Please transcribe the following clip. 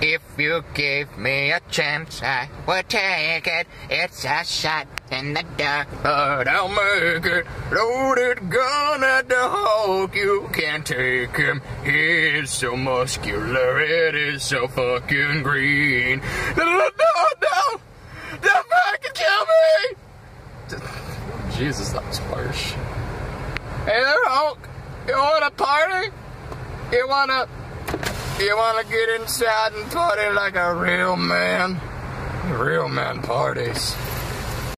If you give me a chance, I will take it. It's a shot in the dark, but I'll make it. Loaded gun at the Hulk, you can't take him. He's so muscular, it is so fucking green. No! That man can kill me! Jesus, that was harsh. Hey there, Hulk. You want a party? You wanna get inside and party like a real man? Real man parties.